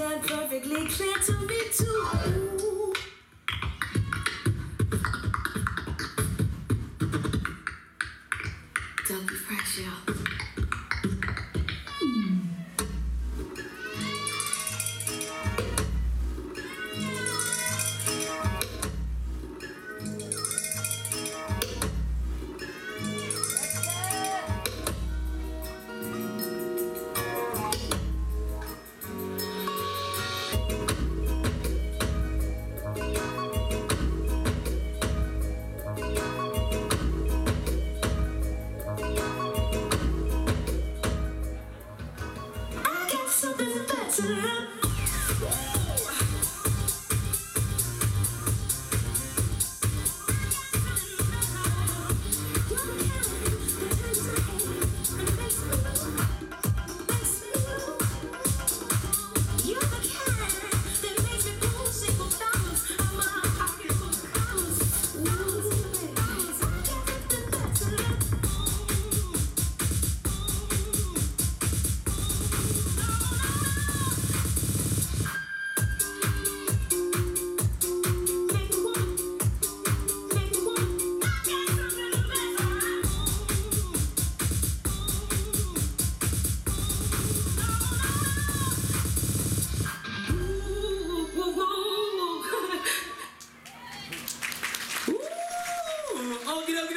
said perfectly clear to me too.